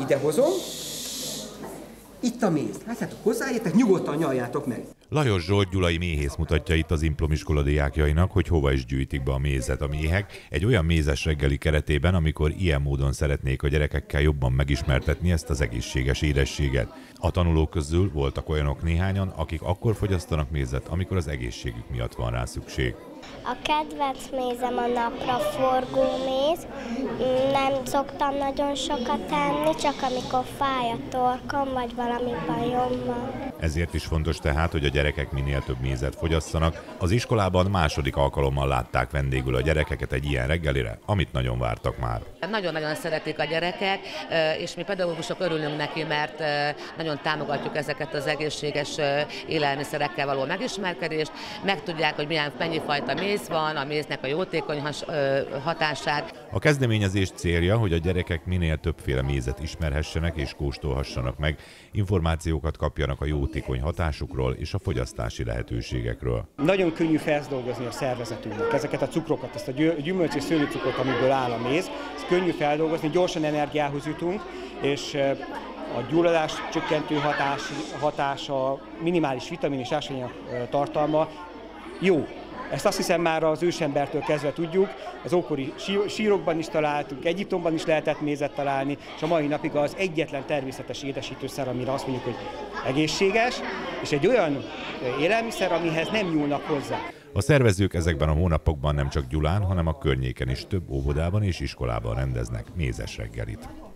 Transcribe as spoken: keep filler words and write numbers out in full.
idehozom. Itt a méz. Látjátok, hozzáértek, nyugodtan nyaljátok meg. Lajos Zsolt gyulai méhész mutatja itt az Implom iskola diákjainak, hogy hova is gyűjtik be a mézet a méhek, egy olyan mézes reggeli keretében, amikor ilyen módon szeretnék a gyerekekkel jobban megismertetni ezt az egészséges édességet. A tanulók közül voltak olyanok néhányan, akik akkor fogyasztanak mézet, amikor az egészségük miatt van rá szükség. A kedvenc mézem a napra forgó méz. Nem szoktam nagyon sokat tenni, csak amikor fáj a torkom, vagy valami bajom van. Ezért is fontos tehát, hogy a gyerekek minél több mézet fogyasszanak. Az iskolában második alkalommal látták vendégül a gyerekeket egy ilyen reggelire, amit nagyon vártak már. Nagyon-nagyon szeretik a gyerekek, és mi pedagógusok örülünk neki, mert nagyon támogatjuk ezeket az egészséges élelmiszerekkel való megismerkedést. Megtudják, hogy milyen mennyi fajta méz van, a méznek a jótékony hatását. A kezdeményezés célja, hogy a gyerekek minél többféle mézet ismerhessenek és kóstolhassanak meg, információkat kapjanak a jótékony hatásukról és a fogyasztási lehetőségekről. Nagyon könnyű feldolgozni a szervezetünknek ezeket a cukrokat, ezt a gyümölcs és szőlőcukrot, amiből áll a méz, ezt könnyű feldolgozni, gyorsan energiához jutunk, és a gyulladás csökkentő hatás, hatása, minimális vitamin és ásványanyag tartalma jó. Ezt azt hiszem már az ősembertől kezdve tudjuk, az ókori sírokban is találtunk, Egyiptomban is lehetett mézet találni, és a mai napig az egyetlen természetes édesítőszer, amire azt mondjuk, hogy egészséges, és egy olyan élelmiszer, amihez nem nyúlnak hozzá. A szervezők ezekben a hónapokban nem csak Gyulán, hanem a környéken is több óvodában és iskolában rendeznek mézes reggelit.